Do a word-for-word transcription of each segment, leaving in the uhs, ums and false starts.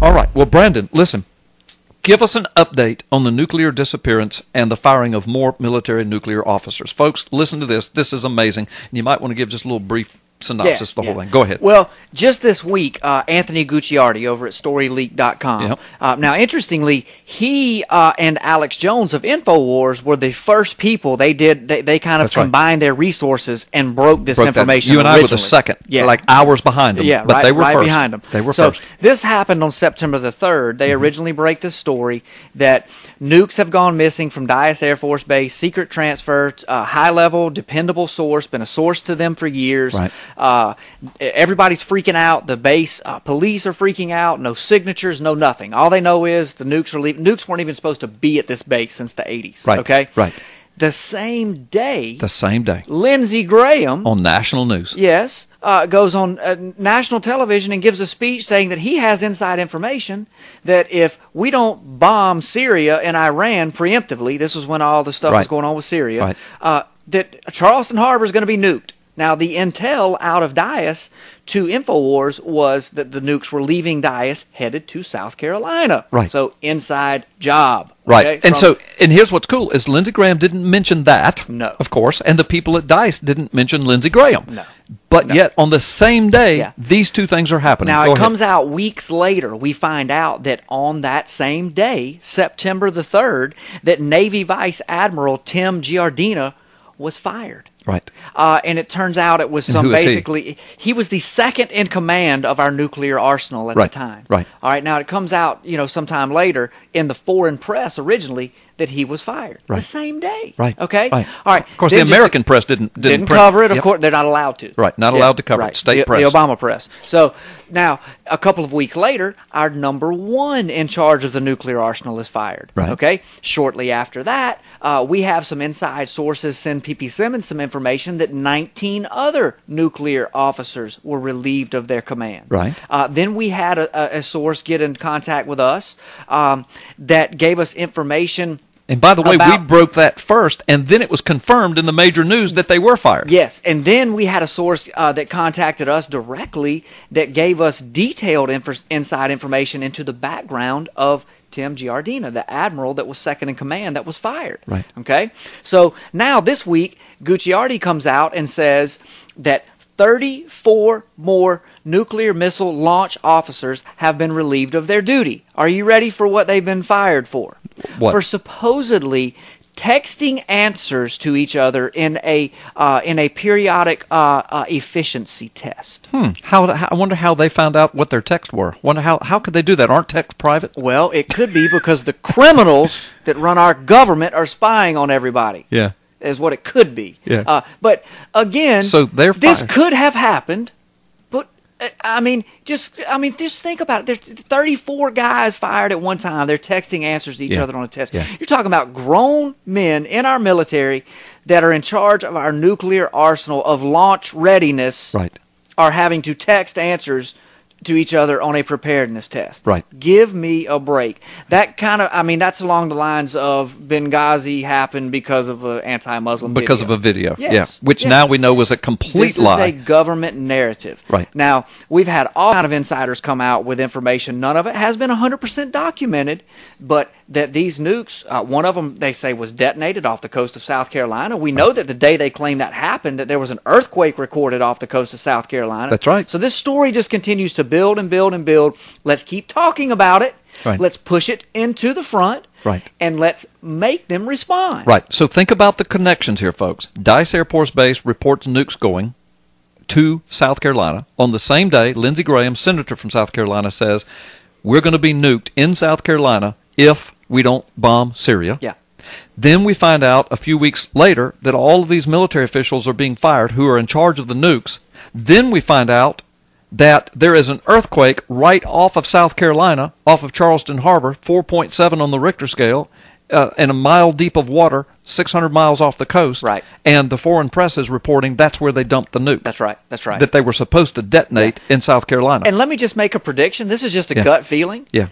All right. Well, Brandon, listen. Give us an update on the nuclear disappearance and the firing of more military nuclear officers. Folks, listen to this. This is amazing. And you might want to give just a little brief synopsis yeah, of the yeah. whole thing. Go ahead. Well, just this week, uh, Anthony Gucciardi over at Story Leak dot com. Yep. Uh, now, interestingly, he uh, and Alex Jones of InfoWars were the first people. They did. They, they kind of That's combined right. their resources and broke this broke information. That. You and originally. I were the second. Yeah. Like hours behind them. Yeah, but right, they were right first. behind them. They were so first. This happened on September the third. They mm-hmm. originally break this story that nukes have gone missing from Dyess Air Force Base, secret transfer, uh, high-level, dependable source, been a source to them for years. Right. Uh, everybody's freaking out. The base uh, police are freaking out. No signatures, no nothing. All they know is the nukes are leaving. Nukes weren't even supposed to be at this base since the eighties. Right. Okay. Right. The same day. The same day. Lindsey Graham on national news. Yes, uh, goes on uh, national television and gives a speech saying that he has inside information that if we don't bomb Syria and Iran preemptively, this was when all the stuff right. was going on with Syria. Right. Uh, that Charleston Harbor is going to be nuked. Now, the intel out of Dyess to InfoWars was that the nukes were leaving Dyess headed to South Carolina. Right. So, inside job. Right. Okay? And From so, and here's what's cool is Lindsey Graham didn't mention that. No. Of course. And the people at Dyess didn't mention Lindsey Graham. No. But no. yet, on the same day, yeah. these two things are happening. Now, Go it ahead. comes out weeks later. We find out that on that same day, September the third, that Navy Vice Admiral Tim Giardina was fired. Right. Uh, and it turns out it was some basically, he? he was the second in command of our nuclear arsenal at right. the time. Right. All right. Now, it comes out, you know, sometime later in the foreign press originally that he was fired right. the same day. Right. Okay. Right. All right. Of course, then the American just, press didn't didn't, didn't print. cover it. Of yep. course, they're not allowed to. Right. Not allowed yeah. to cover right. it. State the, press. The Obama press. So now, a couple of weeks later, our number one in charge of the nuclear arsenal is fired. Right. Okay. Shortly after that, uh, we have some inside sources send P P Simmons some information. Information that nineteen other nuclear officers were relieved of their command. Right. Uh, then we had a, a source get in contact with us um, that gave us information. And by the way, about, we broke that first, and then it was confirmed in the major news that they were fired. Yes, and then we had a source uh, that contacted us directly that gave us detailed inf- inside information into the background of Tim Giardina, the admiral that was second in command that was fired. Right. Okay? So now this week, Gucciardi comes out and says that thirty-four more nuclear missile launch officers have been relieved of their duty. Are you ready for what they've been fired for? What? For supposedly texting answers to each other in a uh, in a periodic uh, uh, efficiency test. Hmm. How, how I wonder how they found out what their texts were. Wonder how how could they do that? Aren't texts private? Well, it could be because the criminals that run our government are spying on everybody. Yeah, is what it could be. Yeah. Uh, but again, so they're this could have happened. I mean, just I mean, just think about it. There's thirty-four guys fired at one time. They're texting answers to each yeah. other on a test. Yeah. You're talking about grown men in our military that are in charge of our nuclear arsenal of launch readiness right. are having to text answers to each other on a preparedness test. Right. Give me a break. That kind of, I mean, that's along the lines of Benghazi happened because of an anti-Muslim because video. Because of a video, yes. yeah. Which yes. now we know was a complete this lie. This is a government narrative. Right. Now, we've had all kind of insiders come out with information. None of it has been one hundred percent documented, but that these nukes, uh, one of them, they say, was detonated off the coast of South Carolina. We right. know that the day they claim that happened, that there was an earthquake recorded off the coast of South Carolina. That's right. So this story just continues to build and build and build. Let's keep talking about it. Right. Let's push it into the front. Right. And let's make them respond. Right. So think about the connections here, folks. Dyess Air Force Base reports nukes going to South Carolina. On the same day, Lindsey Graham, senator from South Carolina, says, we're going to be nuked in South Carolina if we don't bomb Syria. Yeah. Then we find out a few weeks later that all of these military officials are being fired who are in charge of the nukes. Then we find out that there is an earthquake right off of South Carolina, off of Charleston Harbor, four point seven on the Richter scale, uh, and a mile deep of water, six hundred miles off the coast. Right. And the foreign press is reporting that's where they dumped the nuke. That's right. That's right. That they were supposed to detonate yeah. in South Carolina. And let me just make a prediction. This is just a yeah. gut feeling. Yeah.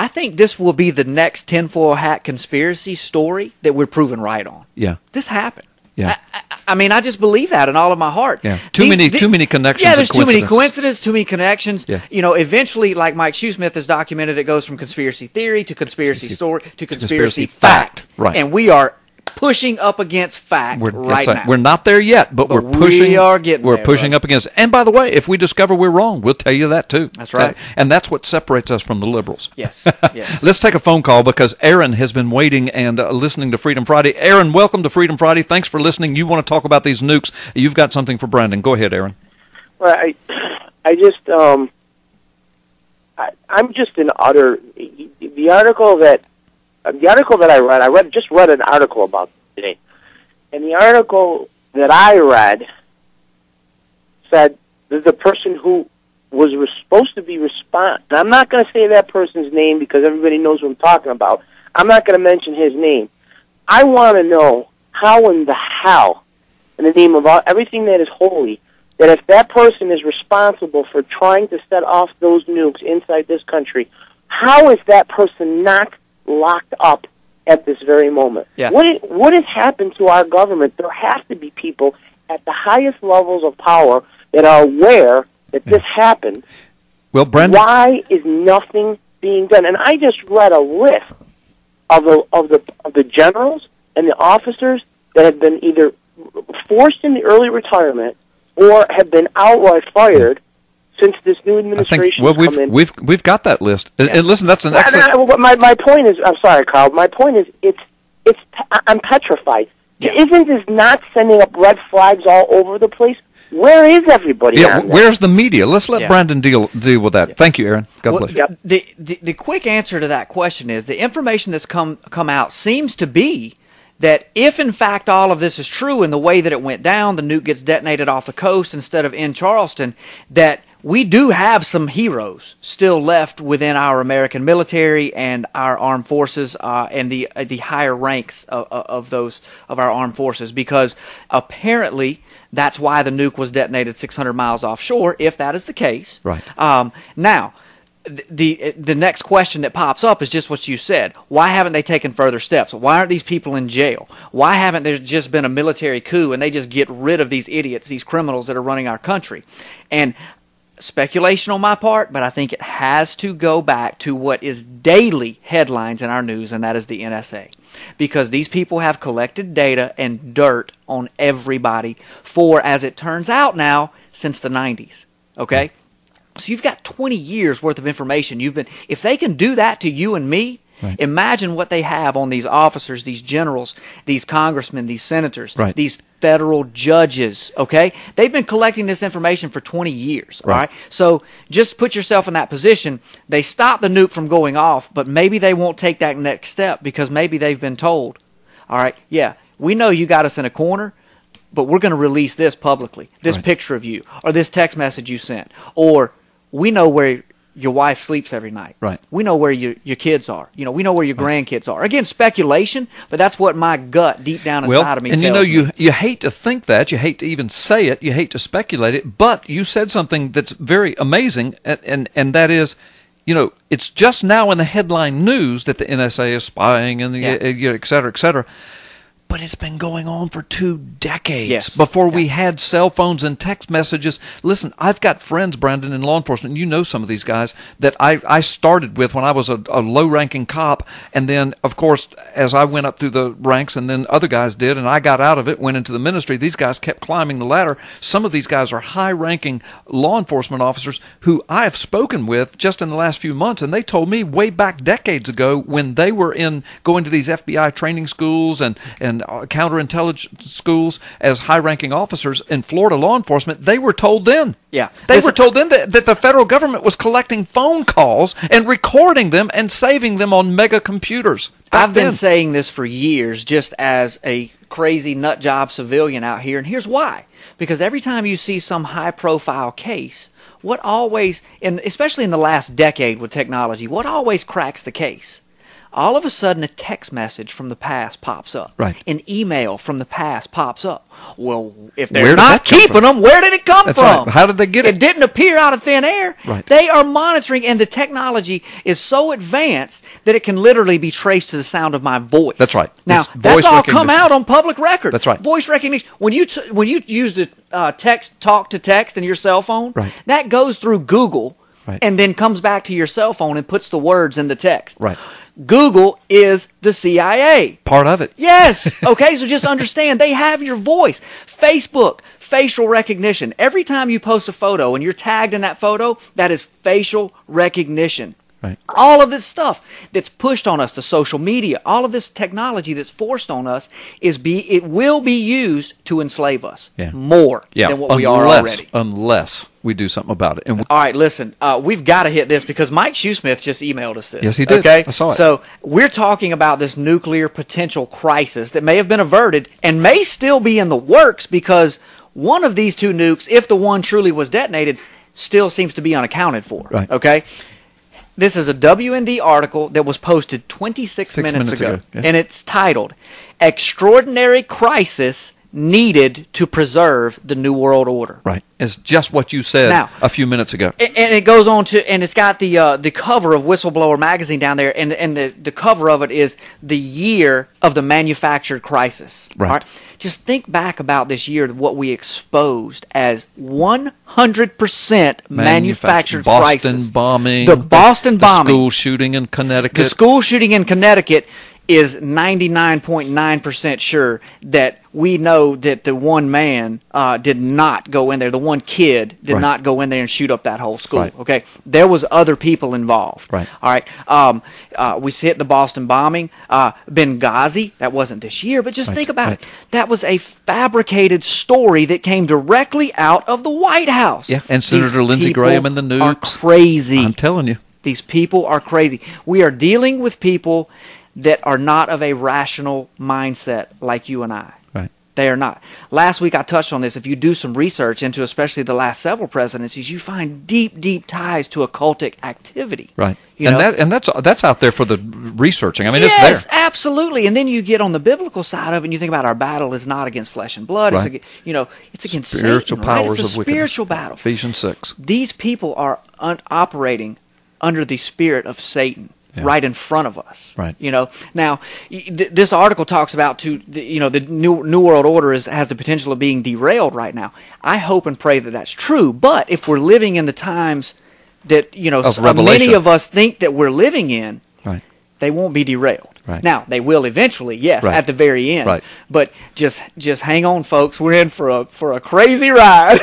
I think this will be the next tinfoil hat conspiracy story that we're proven right on. Yeah. This happened. Yeah. I, I, I mean, I just believe that in all of my heart. Yeah. Too These, many, the, too many connections. Yeah, there's too many coincidences, too many connections. Yeah. You know, eventually, like Mike Shoesmith has documented, it goes from conspiracy theory to conspiracy story to conspiracy, conspiracy fact. fact. Right. And we are pushing up against fact we're, right now. Right. We're not there yet, but, but we're pushing. We are getting We're there, pushing brother. up against. And by the way, if we discover we're wrong, we'll tell you that too. That's right. And that's what separates us from the liberals. Yes. yes. Let's take a phone call because Aaron has been waiting and uh, listening to Freedom Friday. Aaron, welcome to Freedom Friday. Thanks for listening. You want to talk about these nukes? You've got something for Brandon. Go ahead, Aaron. Well, I, I just, um, I, I'm just in utter. The article that. The article that I read, I read just read an article about today, and the article that I read said that the person who was re supposed to be respond. And I'm not going to say that person's name because everybody knows what I'm talking about. I'm not going to mention his name. I want to know how in the hell, in the name of all, everything that is holy, that if that person is responsible for trying to set off those nukes inside this country, how is that person not locked up at this very moment? Yeah. What, what has happened to our government? There have to be people at the highest levels of power that are aware that yeah. this happened. Well, Brandon, why is nothing being done? And I just read a list of the, of the, of the generals and the officers that have been either forced into early retirement or have been outright fired since this new administration has well, come in. We've, we've got that list. And, and listen, that's an excellent... I, I, well, my, my point is... I'm sorry, Carl. My point is, it's, it's, I'm petrified. Yeah. Isn't this not sending up red flags all over the place? Where is everybody? Yeah, where's the media? Let's let yeah. Brandon deal deal with that. Yeah. Thank you, Aaron. God well, bless you. Yep. The, the, the quick answer to that question is the information that's come, come out seems to be that if, in fact, all of this is true in the way that it went down, the nuke gets detonated off the coast instead of in Charleston, that... we do have some heroes still left within our American military and our armed forces, uh, and the uh, the higher ranks of, of those of our armed forces, because apparently that's why the nuke was detonated six hundred miles offshore. If that is the case, right? Um, now, the the next question that pops up is just what you said. Why haven't they taken further steps? Why aren't these people in jail? Why haven't there just been a military coup and they just get rid of these idiots, these criminals that are running our country? And speculation on my part, but I think it has to go back to what is daily headlines in our news, and that is the N S A. Because these people have collected data and dirt on everybody for, as it turns out now, since the nineties. Okay? So you've got twenty years worth of information. You've been, if they can do that to you and me, right. Imagine what they have on these officers, these generals, these congressmen, these senators, right. these federal judges, okay? They've been collecting this information for twenty years, right. all right? So just put yourself in that position. They stop the nuke from going off, but maybe they won't take that next step because maybe they've been told, all right, yeah, we know you got us in a corner, but we're going to release this publicly, this right. picture of you or this text message you sent, or we know where – your wife sleeps every night. Right. We know where your, your kids are. You know, we know where your grandkids are. Again, speculation, but that's what my gut deep down inside well, of me and tells you know, me. You, you hate to think that. You hate to even say it. You hate to speculate it. But you said something that's very amazing, and, and, and that is, you know, it's just now in the headline news that the N S A is spying and the, yeah. uh, et cetera, et cetera. But it's been going on for two decades yes. before yeah. we had cell phones and text messages. Listen, I've got friends, Brandon, in law enforcement, and you know some of these guys, that I, I started with when I was a, a low-ranking cop. And then, of course, as I went up through the ranks and then other guys did, and I got out of it, went into the ministry, these guys kept climbing the ladder. Some of these guys are high-ranking law enforcement officers who I have spoken with just in the last few months, and they told me way back decades ago when they were in going to these F B I training schools and, and counterintelligence schools as high-ranking officers in Florida law enforcement, they were told then. Yeah. They Listen, were told then that, that the federal government was collecting phone calls and recording them and saving them on mega computers. I've been then. saying this for years just as a crazy nut job civilian out here, and here's why. Because every time you see some high-profile case, what always, and especially in the last decade with technology, what always cracks the case all of a sudden a text message from the past pops up. Right. An email from the past pops up. Well, if they're not keeping them, where did it come That's from? Right. How did they get it? It didn't appear out of thin air. Right. They are monitoring, and the technology is so advanced that it can literally be traced to the sound of my voice. That's right. Now, it's that's all come out on public record. That's right. Voice recognition. When you t when you use the uh, text talk to text in your cell phone, right. that goes through Google. Right. And then comes back to your cell phone and puts the words in the text. Right. Google is the C I A. Part of it. Yes. Okay, so just understand, they have your voice. Facebook, facial recognition. Every time you post a photo and you're tagged in that photo, that is facial recognition. Right. All of this stuff that's pushed on us, the social media, all of this technology that's forced on us, is be it will be used to enslave us yeah. more yeah. than what unless, we are already. Unless we do something about it. And all right, listen, uh, we've got to hit this because Mike Shoesmith just emailed us this. Yes, he did. Okay? I saw it. So we're talking about this nuclear potential crisis that may have been averted and may still be in the works because one of these two nukes, if the one truly was detonated, still seems to be unaccounted for. Right. Okay? This is a W N D article that was posted twenty-six minutes, minutes ago, ago. Yeah. And it's titled, Extraordinary Crisis Needed to Preserve the New World Order. Right. It's just what you said now, a few minutes ago. And it goes on to, and it's got the uh, the cover of Whistleblower Magazine down there, and, and the, the cover of it is the year of the manufactured crisis. Right. All right? Just think back about this year, what we exposed as one hundred percent manufactured, manufactured crisis. Boston bombing. The Boston the, bombing. The school shooting in Connecticut. The school shooting in Connecticut is ninety-nine point nine percent sure that we know that the one man uh, did not go in there. The one kid did right. not go in there and shoot up that whole school. Right. Okay, there was other people involved. Right. All right. Um, uh, we hit the Boston bombing, uh, Benghazi. That wasn't this year, but just right. think about right. it. That was a fabricated story that came directly out of the White House. Yeah, and Senator These Lindsey Graham and the news are crazy. I'm telling you, these people are crazy. We are dealing with people that are not of a rational mindset like you and I. Right. They are not. Last week I touched on this. If you do some research into especially the last several presidencies, you find deep, deep ties to occultic activity. Right. You and know? that and that's that's out there for the researching. I mean, yes, it's there. Yes, absolutely. And then you get on the biblical side of it, and you think about our battle is not against flesh and blood. Right. It's against, you know, it's against spiritual Satan, powers right? It's a of spiritual wickedness. Battle. Ephesians six. These people are un operating under the spirit of Satan. Yeah. Right in front of us. Right. You know. Now, th this article talks about to the, you know the new new world order is, has the potential of being derailed right now. I hope and pray that that's true. But if we're living in the times that you know so many of us think that we're living in, right. they won't be derailed. Right. Now they will eventually, yes, right. at the very end. Right. But just just hang on, folks. We're in for a for a crazy ride.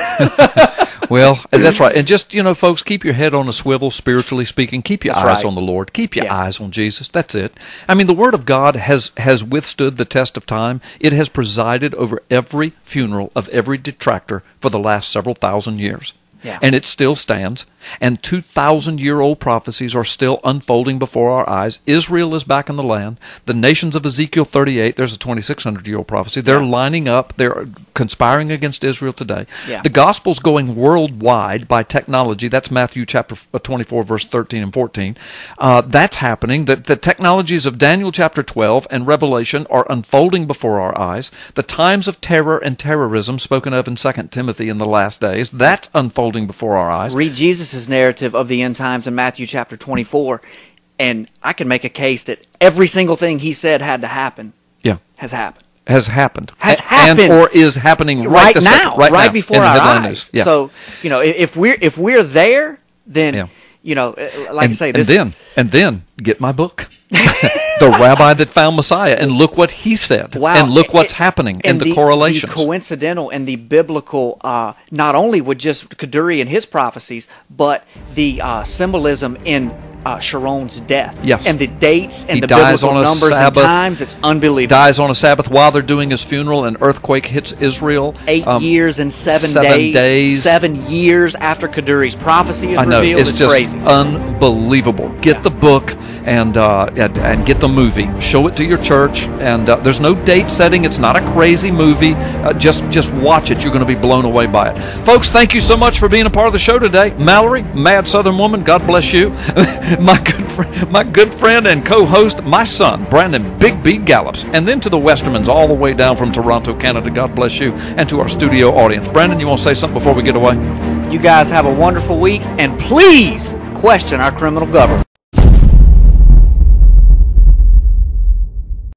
Well, that's right. And just, you know, folks, keep your head on a swivel, spiritually speaking. Keep your that's eyes right. on the Lord. Keep your yeah. eyes on Jesus. That's it. I mean, the Word of God has, has withstood the test of time. It has presided over every funeral of every detractor for the last several thousand years. Yeah. And it still stands. And two thousand year old prophecies are still unfolding before our eyes. Israel is back in the land. The nations of Ezekiel thirty-eight, there's a twenty-six hundred year old prophecy. They're yeah. lining up. They're conspiring against Israel today. Yeah. The gospel's going worldwide by technology. That's Matthew chapter twenty-four, verse thirteen and fourteen. Uh, that's happening. The, the technologies of Daniel chapter twelve and Revelation are unfolding before our eyes. The times of terror and terrorism spoken of in Second Timothy in the last days, that's unfolding before our eyes. Read Jesus' narrative of the end times in Matthew chapter twenty-four, and I can make a case that every single thing he said had to happen yeah has happened has happened has happened and, or is happening right, right now second, right, right now, before our eyes yeah. So you know, if we're if we're there, then yeah. you know, like and, I say this and then and then get my book The Rabbi That Found Messiah, and look what he said, wow. and look what's it, happening, and, and the, the correlations. The coincidental and the biblical, uh, not only with just Kaduri and his prophecies, but the uh, symbolism in uh, Sharon's death, yes. and the dates, and he the biblical numbers Sabbath, and times, it's unbelievable. Dies on a Sabbath while they're doing his funeral, an earthquake hits Israel. Eight um, years and seven, seven days, days, seven years after Kaduri's prophecy is I know, revealed, it's, it's just crazy. Unbelievable. Get yeah. the book, and, uh, and, and get the movie. Show it to your church, and uh, there's no date setting. It's not a crazy movie. Uh, just just watch it. You're going to be blown away by it. Folks, thank you so much for being a part of the show today. Mallory, Mad Southern Woman, God bless you. my good friend, my good friend and co-host, my son, Brandon Big B Gallups, and then to the Westermans all the way down from Toronto, Canada. God bless you, and to our studio audience. Brandon, you want to say something before we get away? You guys have a wonderful week, and please question our criminal government.